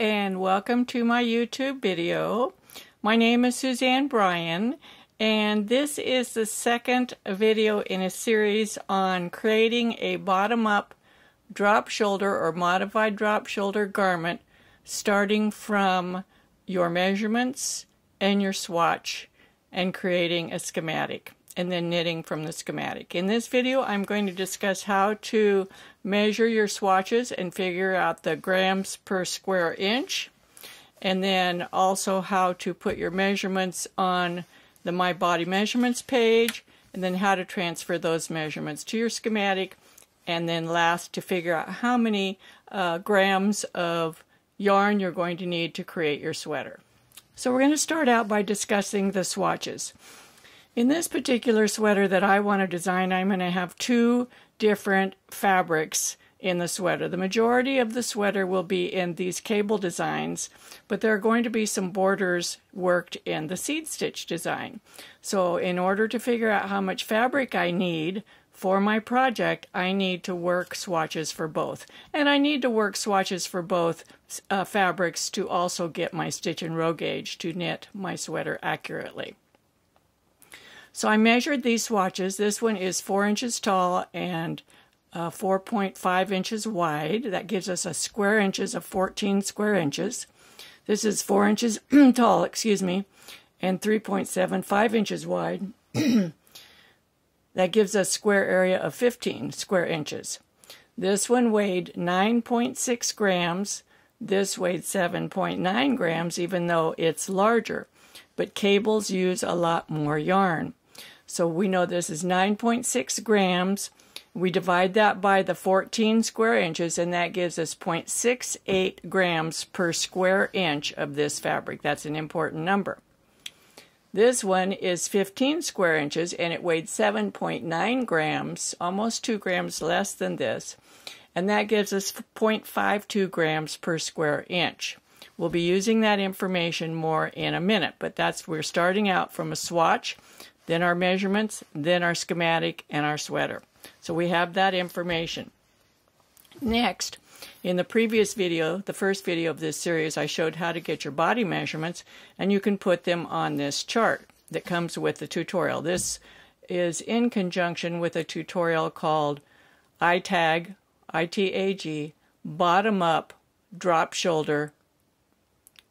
and welcome to my YouTube video. My name is Suzanne Bryan, and this is the second video in a series on creating a bottom-up drop shoulder or modified drop shoulder garment starting from your measurements and your swatch and creating a schematic, and then knitting from the schematic. In this video, I'm going to discuss how to measure your swatches and figure out the grams per square inch, and then also how to put your measurements on the My Body Measurements page, and then how to transfer those measurements to your schematic, and then last to figure out how many grams of yarn you're going to need to create your sweater. So we're going to start out by discussing the swatches. In this particular sweater that I want to design, I'm going to have two different fabrics in the sweater. The majority of the sweater will be in these cable designs, but there are going to be some borders worked in the seed stitch design. So in order to figure out how much fabric I need for my project, I need to work swatches for both. And I need to work swatches for both fabrics to also get my stitch and row gauge to knit my sweater accurately. So I measured these swatches. This one is 4 inches tall and 4.5 inches wide. That gives us a square inches of 14 square inches. This is 4 inches tall, excuse me, and 3.75 inches wide. That gives us square area of 15 square inches. This one weighed 9.6 grams. This weighed 7.9 grams, even though it's larger. But cables use a lot more yarn. So we know this is 9.6 grams. We divide that by the 14 square inches, and that gives us 0.68 grams per square inch of this fabric. That's an important number. This one is 15 square inches, and it weighed 7.9 grams, almost 2 grams less than this. And that gives us 0.52 grams per square inch. We'll be using that information more in a minute, but we're starting out from a swatch, then our measurements, then our schematic, and our sweater. So we have that information. Next, in the previous video, the first video of this series, I showed how to get your body measurements, and you can put them on this chart that comes with the tutorial. This is in conjunction with a tutorial called ITAG, ITAG, Bottom-Up Drop Shoulder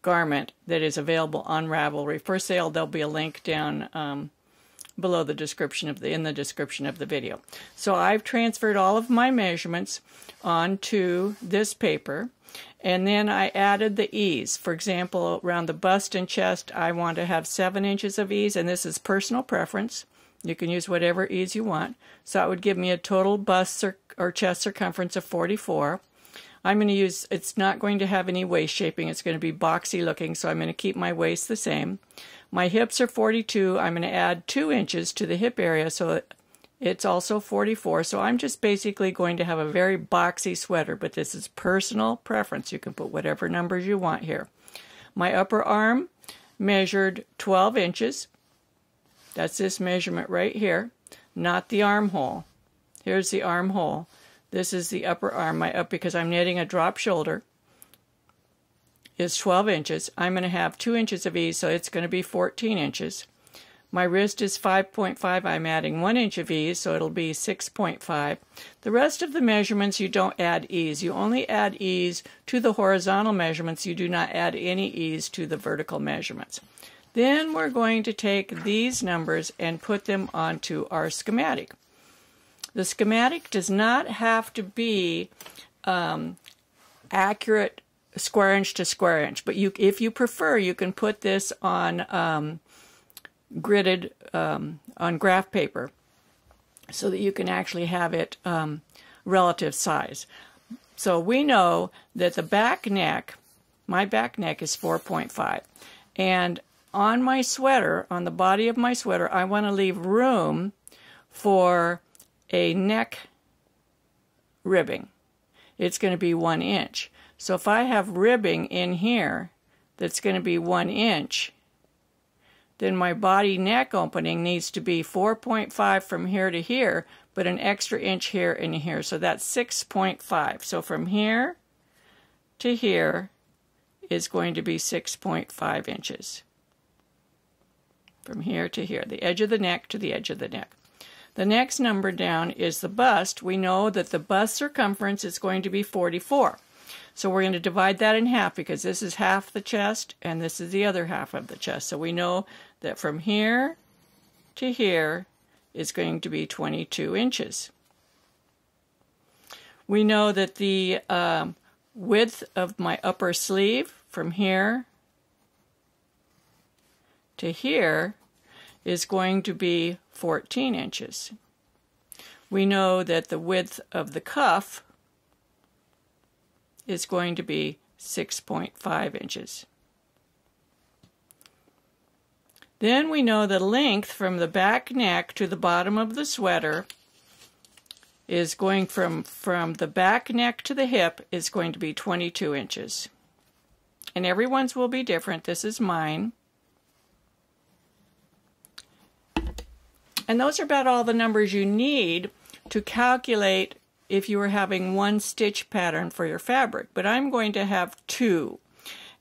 Garment that is available on Ravelry. For sale, there'll be a link down below the description of in the description of the video. So I've transferred all of my measurements onto this paper, and then I added the ease. For example, around the bust and chest, I want to have 7 inches of ease, and this is personal preference. You can use whatever ease you want. So it would give me a total bust or chest circumference of 44. I'm going to use, it's not going to have any waist shaping. It's going to be boxy looking, so I'm going to keep my waist the same. My hips are 42. I'm going to add 2 inches to the hip area, so it's also 44. So I'm just basically going to have a very boxy sweater, but this is personal preference. You can put whatever numbers you want here. My upper arm measured 12 inches. That's this measurement right here, not the armhole. Here's the armhole. This is the upper arm. My up, because I'm knitting a drop shoulder, is 12 inches. I'm going to have 2 inches of ease, so it's going to be 14 inches. My wrist is 5.5. I'm adding 1 inch of ease, so it'll be 6.5. The rest of the measurements, you don't add ease. You only add ease to the horizontal measurements. You do not add any ease to the vertical measurements. Then we're going to take these numbers and put them onto our schematic. The schematic does not have to be accurate square inch to square inch, but if you prefer, you can put this on gridded, on graph paper, so that you can actually have it relative size. So we know that the back neck, my back neck is 4.5, and on my sweater, on the body of my sweater, I want to leave room for a neck ribbing. It's going to be 1 inch. So if I have ribbing in here that's going to be 1 inch, then my body neck opening needs to be 4.5 from here to here, but an extra inch here and here. So that's 6.5. So from here to here is going to be 6.5 inches from here to here, the edge of the neck to the edge of the neck. The next number down is the bust. We know that the bust circumference is going to be 44. So we're going to divide that in half because this is half the chest and this is the other half of the chest. So we know that from here to here is going to be 22 inches. We know that the width of my upper sleeve from here to here is going to be 14 inches. We know that the width of the cuff is going to be 6.5 inches. Then we know the length from the back neck to the bottom of the sweater is going from the back neck to the hip is going to be 22 inches. And everyone's will be different. This is mine. And those are about all the numbers you need to calculate if you were having one stitch pattern for your fabric. But I'm going to have two.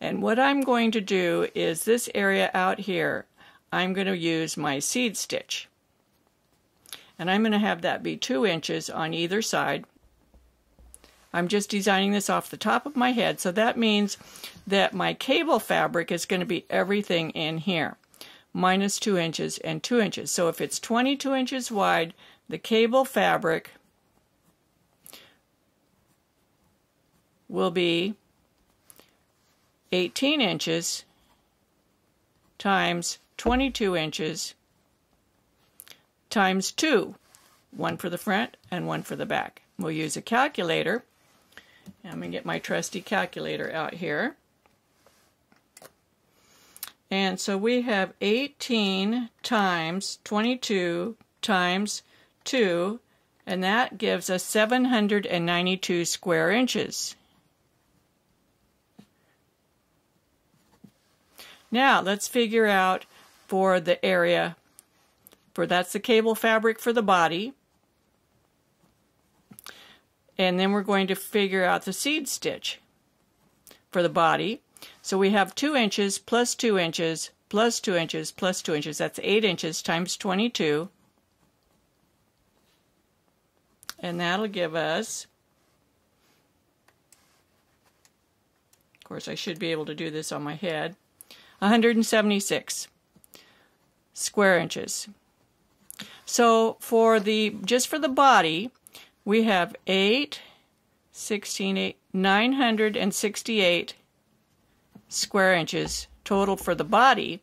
And what I'm going to do is this area out here, I'm going to use my seed stitch. And I'm going to have that be 2 inches on either side. I'm just designing this off the top of my head, so that means that my cable fabric is going to be everything in here, minus 2 inches and 2 inches. So if it's 22 inches wide, the cable fabric will be 18 inches times 22 inches times 2, one for the front and one for the back. We'll use a calculator. I'm going to get my trusty calculator out here. And so we have 18 times 22 times 2, and that gives us 792 square inches. Now let's figure out for the area. That's the cable fabric for the body, and then we're going to figure out the seed stitch for the body. So we have 2 inches plus 2 inches plus 2 inches plus 2 inches. That's 8 inches times 22, and that'll give us, of course I should be able to do this on my head, 176 square inches. So for the, just for the body, we have 968 square inches total for the body.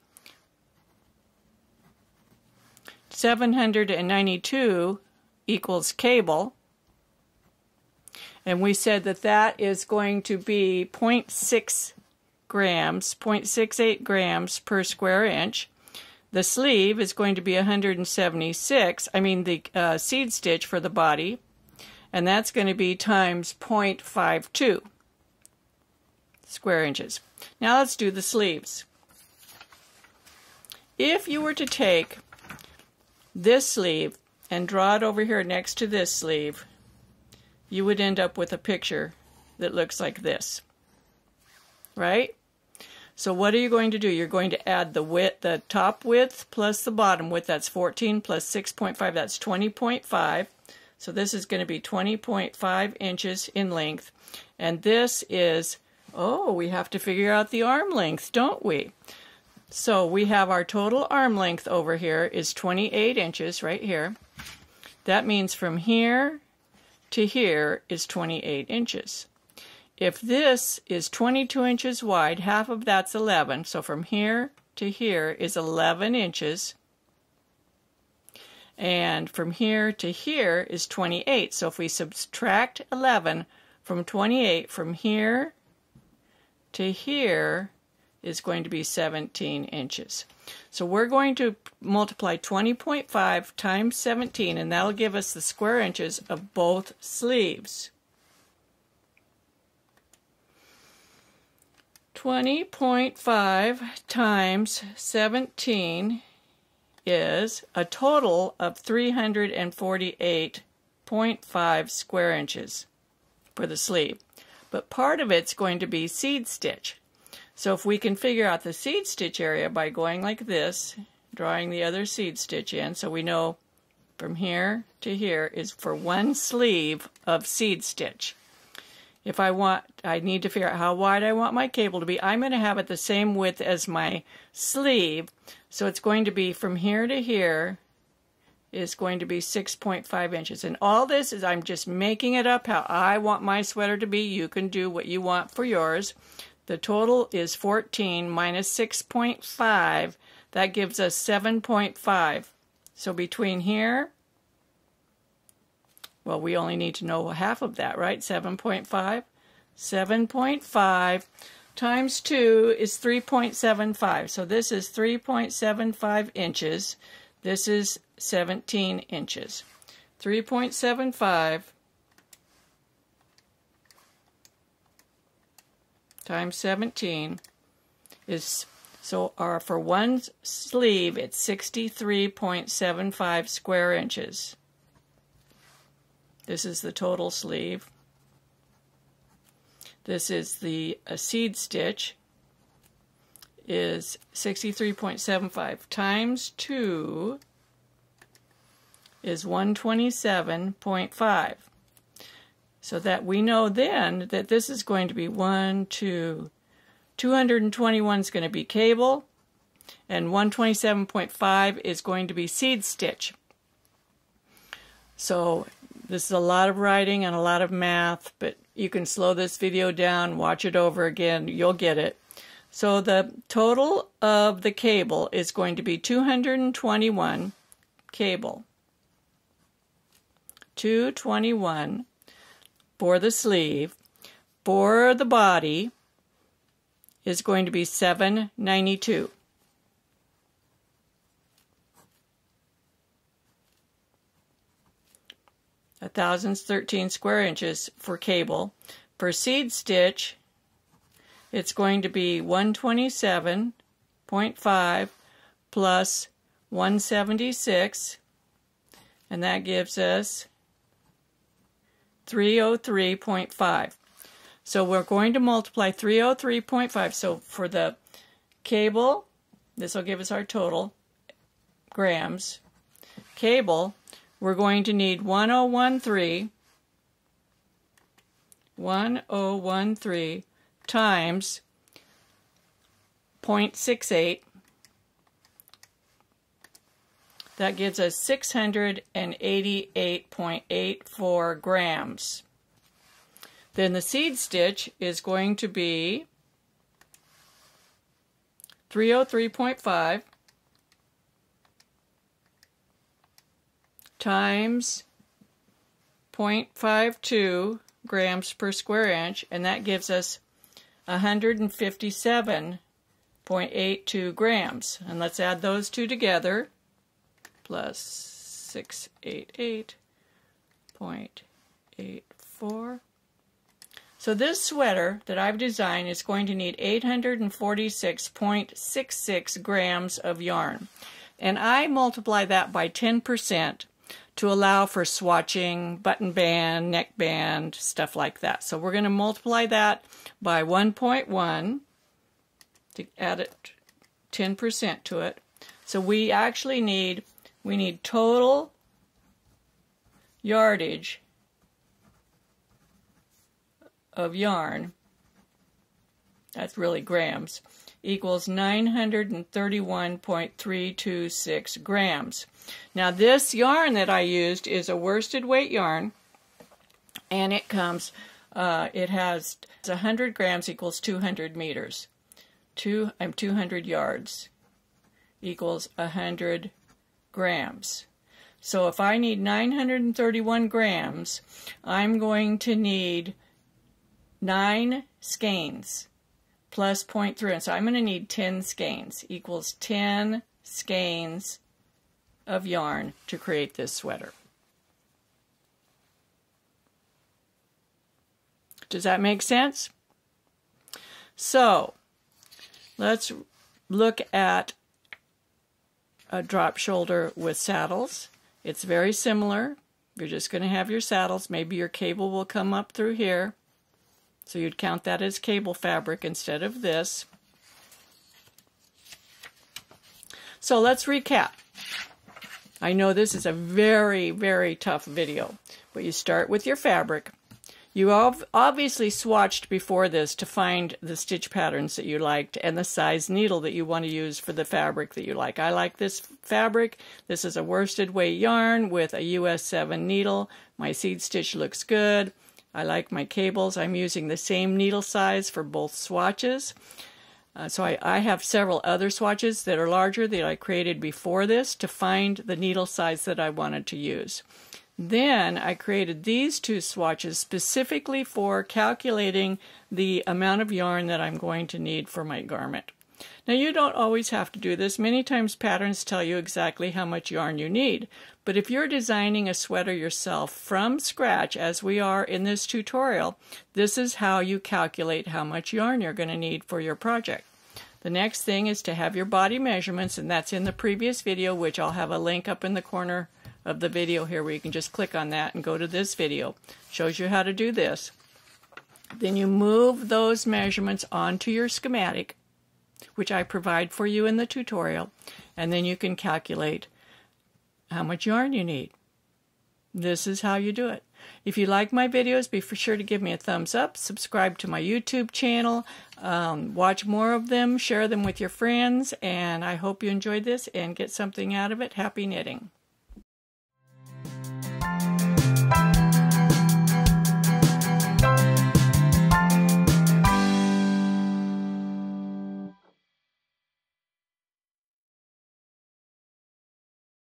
792 equals cable. And we said that that is going to be 0.68 grams per square inch. The sleeve is going to be 176, the seed stitch for the body, and that's going to be times 0.52 square inches. Now let's do the sleeves. If you were to take this sleeve and draw it over here next to this sleeve, you would end up with a picture that looks like this, right? So what are you going to do? You're going to add the width, the top width plus the bottom width. That's 14 plus 6.5. That's 20.5. So this is going to be 20.5 inches in length. And this is, we have to figure out the arm length, don't we? So we have our total arm length over here is 28 inches right here. That means from here to here is 28 inches. If this is 22 inches wide, half of that's 11, so from here to here is 11 inches, and from here to here is 28. So if we subtract 11 from 28, from here to here is going to be 17 inches. So we're going to multiply 20.5 times 17, and that'll give us the square inches of both sleeves. 20.5 times 17 is a total of 348.5 square inches for the sleeve. But part of it's going to be seed stitch. So if we can figure out the seed stitch area by going like this, drawing the other seed stitch in, so we know from here to here is for one sleeve of seed stitch. If I want, I need to figure out how wide I want my cable to be. I'm going to have it the same width as my sleeve, so it's going to be from here to here is going to be 6.5 inches. And all this is, I'm just making it up how I want my sweater to be. You can do what you want for yours. The total is 14 minus 6.5. That gives us 7.5. So between here, well, we only need to know half of that, right? 7.5. 7.5 times 2 is 3.75. So this is 3.75 inches. This is 17 inches. 3.75 times 17 is, so our, for one sleeve, it's 63.75 square inches. This is the total sleeve. This is the seed stitch, is 63.75 times 2 is 127.5. So that we know then that this is going to be 221 is going to be cable, and 127.5 is going to be seed stitch. So this is a lot of writing and a lot of math, but you can slow this video down, watch it over again, you'll get it. So the total of the cable is going to be 221 cable. 221 for the sleeve. For the body is going to be 792. A 1,013 square inches for cable. For seed stitch, it's going to be 127.5 plus 176, and that gives us 303.5. So we're going to multiply 303.5. So for the cable, this will give us our total grams. Cable, we're going to need 1013 times 0.68. That gives us 688.84 grams. Then the seed stitch is going to be 303.5 times 0.52 grams per square inch, and that gives us 157.82 grams. And let's add those two together, plus 688.84. So this sweater that I've designed is going to need 846.66 grams of yarn. And I multiply that by 10% to allow for swatching, button band, neck band, stuff like that. So we're going to multiply that by 1.1 to add it 10% to it. So we actually need, we need total yardage of yarn, that's really grams, equals 931.326 grams. Now this yarn that I used is a worsted weight yarn, and it comes, it has 100 grams equals 200 meters. 200 yards equals 100 grams. So if I need 931 grams, I'm going to need 9 skeins plus 0.3. And so I'm going to need 10 skeins equals 10 skeins of yarn to create this sweater. Does that make sense? So let's look at a drop shoulder with saddles. It's very similar. You're just going to have your saddles. Maybe your cable will come up through here. So you'd count that as cable fabric instead of this. So let's recap. I know this is a very, very tough video, but you start with your fabric. You obviously swatched before this to find the stitch patterns that you liked and the size needle that you want to use for the fabric that you like. I like this fabric. This is a worsted weight yarn with a US 7 needle. My seed stitch looks good. I like my cables. I'm using the same needle size for both swatches. So I have several other swatches that are larger that I created before this to find the needle size that I wanted to use. Then I created these two swatches specifically for calculating the amount of yarn that I'm going to need for my garment. Now you don't always have to do this. Many times patterns tell you exactly how much yarn you need. But if you're designing a sweater yourself from scratch, as we are in this tutorial, this is how you calculate how much yarn you're going to need for your project. The next thing is to have your body measurements, and that's in the previous video, which I'll have a link up in the corner of the video here where you can just click on that and go to this video. It shows you how to do this. Then you move those measurements onto your schematic, which I provide for you in the tutorial, and then you can calculate how much yarn you need. This is how you do it. If you like my videos, be sure to give me a thumbs up, subscribe to my YouTube channel, watch more of them, share them with your friends, and I hope you enjoyed this and get something out of it. Happy knitting!